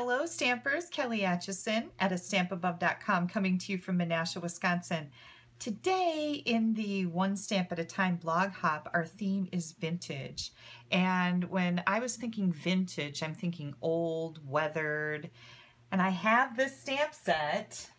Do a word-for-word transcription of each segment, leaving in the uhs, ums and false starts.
Hello Stampers, Kelly Atchison at a stamp above dot com coming to you from Menasha, Wisconsin. Today in the One Stamp at a Time blog hop, our theme is vintage. And when I was thinking vintage, I'm thinking old, weathered, and I have this stamp set,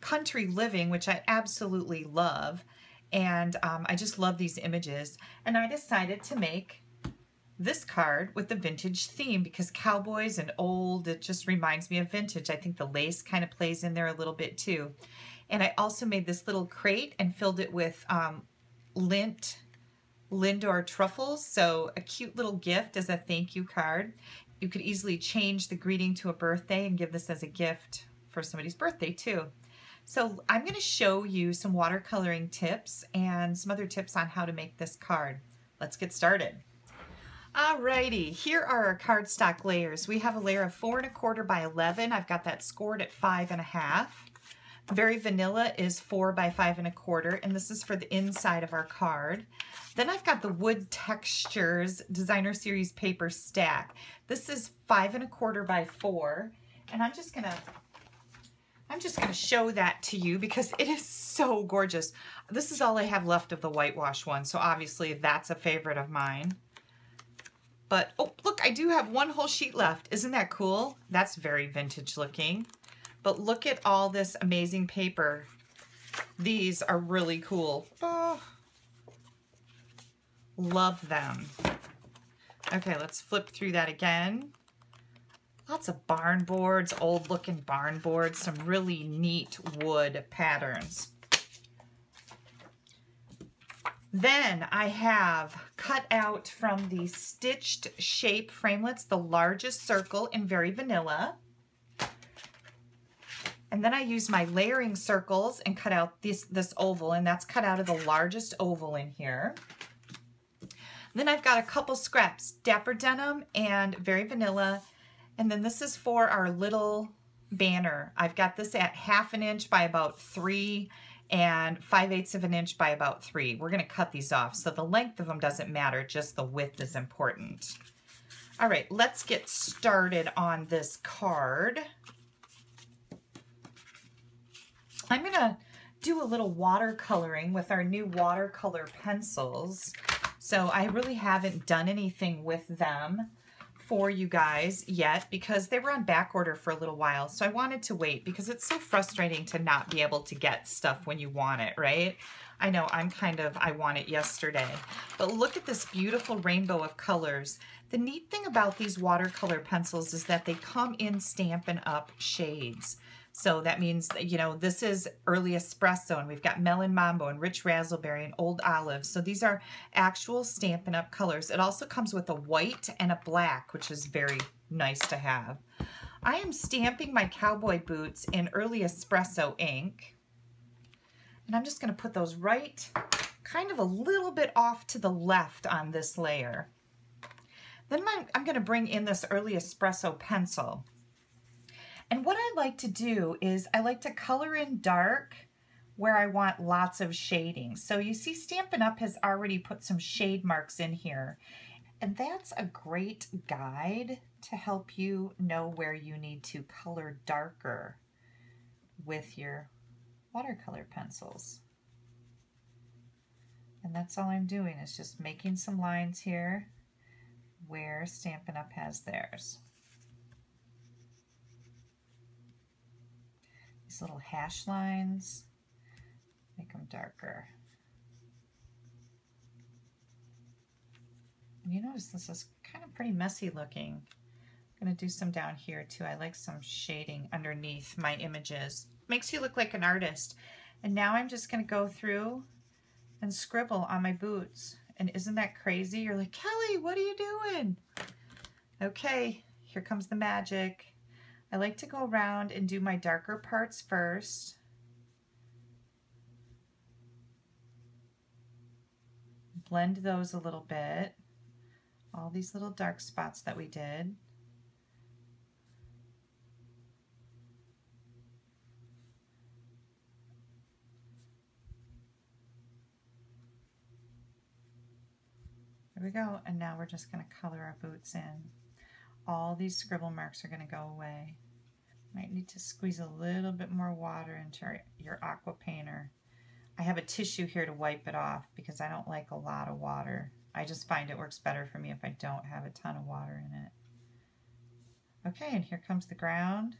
Country Living, which I absolutely love. And um, I just love these images. And I decided to make this card with the vintage theme because cowboys and old, it just reminds me of vintage. I think the lace kind of plays in there a little bit too. And I also made this little crate and filled it with um, lint, Lindor truffles. So a cute little gift as a thank you card. You could easily change the greeting to a birthday and give this as a gift for somebody's birthday too. So I'm going to show you some watercoloring tips and some other tips on how to make this card. Let's get started. Alrighty, here are our cardstock layers. We have a layer of four and a quarter by eleven. I've got that scored at five and a half. Very Vanilla is four by five and a quarter, and this is for the inside of our card. Then I've got the Wood Textures Designer Series Paper Stack. This is five and a quarter by four, and I'm just gonna I'm just gonna show that to you because it is so gorgeous. This is all I have left of the whitewash one, so obviously that's a favorite of mine. But, oh, look, I do have one whole sheet left. Isn't that cool? That's very vintage looking. But look at all this amazing paper. These are really cool. Oh, love them. Okay, let's flip through that again. Lots of barn boards, old looking barn boards, some really neat wood patterns. Then I have cut out from the Stitched Shape Framelits, the largest circle in Very Vanilla. And then I use my layering circles and cut out this, this oval, and that's cut out of the largest oval in here. And then I've got a couple scraps, Dapper Denim and Very Vanilla. And then this is for our little banner. I've got this at half an inch by about three and five eighths of an inch by about three. We're gonna cut these off, so the length of them doesn't matter, just the width is important. All right, let's get started on this card. I'm gonna do a little watercoloring with our new watercolor pencils. So I really haven't done anything with them for you guys yet because they were on back order for a little while, so I wanted to wait because it's so frustrating to not be able to get stuff when you want it, right? I know I'm kind of, I want it yesterday. But look at this beautiful rainbow of colors. The neat thing about these watercolor pencils is that they come in Stampin' Up! Shades. So that means, you know, this is Early Espresso, and we've got Melon Mambo and Rich Razzleberry and Old Olives. So these are actual Stampin' Up! Colors. It also comes with a white and a black, which is very nice to have. I am stamping my cowboy boots in Early Espresso ink. And I'm just going to put those right kind of a little bit off to the left on this layer. Then my, I'm going to bring in this Early Espresso pencil. And what I like to do is I like to color in dark where I want lots of shading. So you see Stampin' Up! Has already put some shade marks in here. And that's a great guide to help you know where you need to color darker with your watercolor pencils. And that's all I'm doing is just making some lines here where Stampin' Up! Has theirs. These little hash lines, make them darker. And you notice this is kind of pretty messy looking. I'm going to do some down here too. I like some shading underneath my images. Makes you look like an artist. And now I'm just going to go through and scribble on my boots. And isn't that crazy? You're like, Kelly, what are you doing? Okay, here comes the magic. I like to go around and do my darker parts first. Blend those a little bit. All these little dark spots that we did. There we go. And now we're just going to color our boots in. all these scribble marks are going to go away. Might need to squeeze a little bit more water into your Aqua Painter. I have a tissue here to wipe it off because I don't like a lot of water. I just find it works better for me if I don't have a ton of water in it. Okay, and here comes the ground.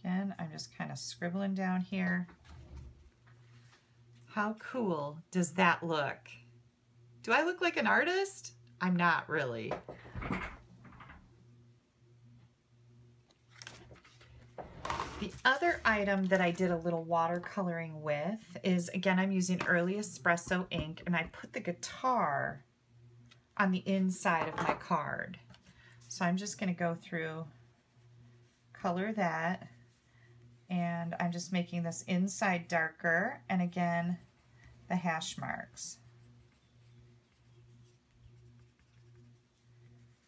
Again, I'm just kind of scribbling down here. How cool does that look? Do I look like an artist? I'm not really. The other item that I did a little watercoloring with is, again, I'm using Early Espresso ink, and I put the guitar on the inside of my card. So I'm just going to go through, color that, and I'm just making this inside darker, and again, the hash marks.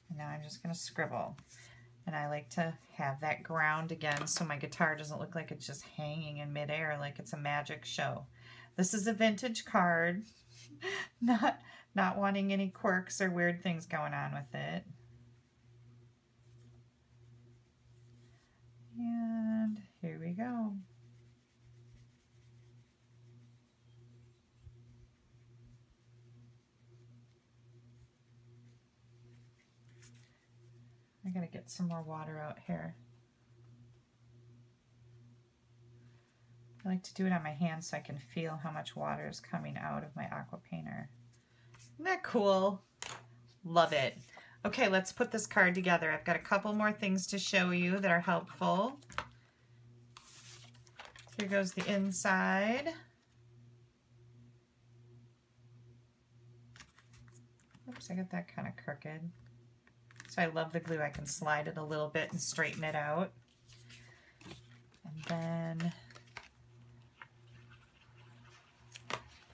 And now I'm just going to scribble. And I like to have that ground again so my guitar doesn't look like it's just hanging in midair like it's a magic show. This is a vintage card, not, not wanting any quirks or weird things going on with it. And here we go. I gotta get some more water out here. I like to do it on my hand so I can feel how much water is coming out of my Aqua Painter. Isn't that cool? Love it. Okay, let's put this card together. I've got a couple more things to show you that are helpful. Here goes the inside. Oops, I got that kind of crooked. So I love the glue. I can slide it a little bit and straighten it out. And then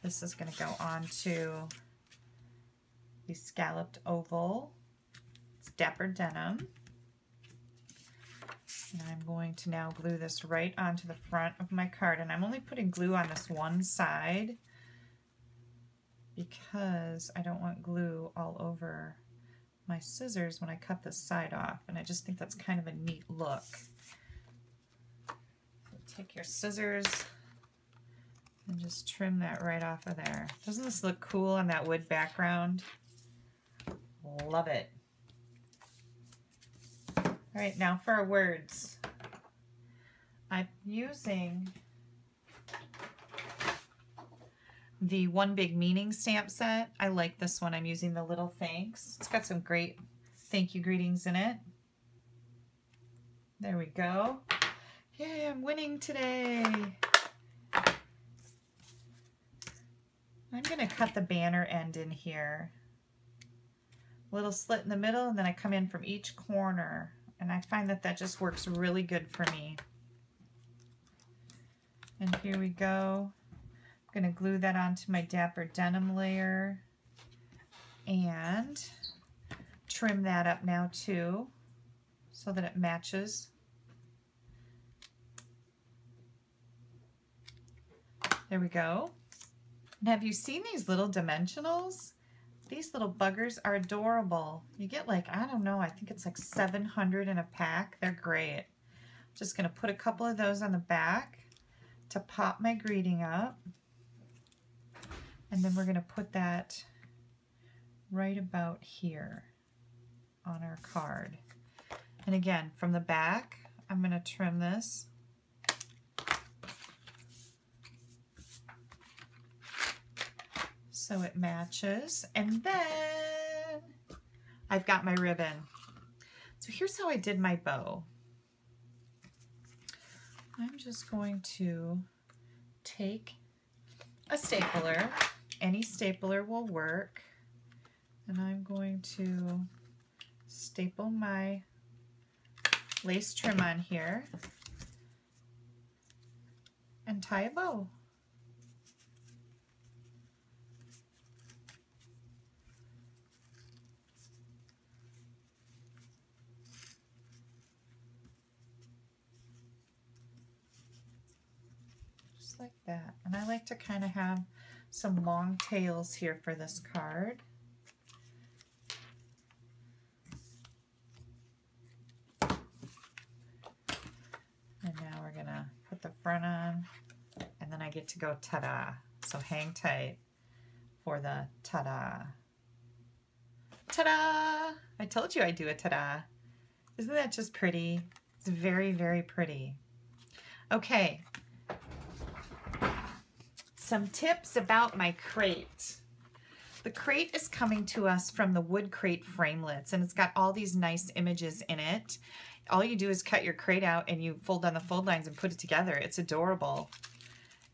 this is going to go on to the scalloped oval. It's Dapper Denim. And I'm going to now glue this right onto the front of my card. And I'm only putting glue on this one side because I don't want glue all over my scissors when I cut this side off, and I just think that's kind of a neat look. So take your scissors and just trim that right off of there. Doesn't this look cool on that wood background? Love it. All right, now for our words. I'm using the One Big Meaning stamp set. I like this one. I'm using the Little Thanks. It's got some great thank you greetings in it. There we go. Yay, I'm winning today. I'm going to cut the banner end in here. A little slit in the middle, and then I come in from each corner. And I find that that just works really good for me. And here we go. I'm going to glue that onto my Dapper Denim layer and trim that up now too so that it matches. There we go. And have you seen these little dimensionals? These little buggers are adorable. You get like, I don't know, I think it's like seven hundred in a pack. They're great. Just going to put a couple of those on the back to pop my greeting up. And then we're going to put that right about here on our card. And again, from the back, I'm going to trim this. So it matches. And then I've got my ribbon. So here's how I did my bow. I'm just going to take a stapler. Any stapler will work, and I'm going to staple my lace trim on here and tie a bow. Just like that. And I like to kind of have some long tails here for this card. put the front on, and then I get to go ta-da. So hang tight for the ta-da. Ta-da! I told you I'd do a ta-da. Isn't that just pretty? It's very, very pretty. Okay. Some tips about my crate. The crate is coming to us from the Wood Crate Framelits, and it's got all these nice images in it. All you do is cut your crate out and you fold down the fold lines and put it together. It's adorable.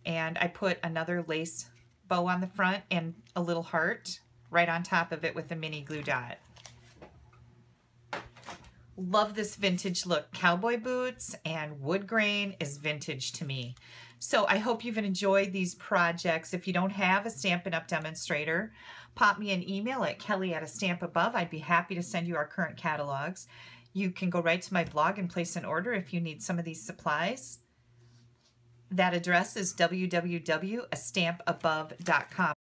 And I put another lace bow on the front and a little heart right on top of it with a mini glue dot. Love this vintage look. Cowboy boots and wood grain is vintage to me. So I hope you've enjoyed these projects. If you don't have a Stampin' Up! Demonstrator, pop me an email at Kelly at a Stamp Above. I'd be happy to send you our current catalogs. You can go right to my blog and place an order if you need some of these supplies. That address is w w w dot a stamp above dot com.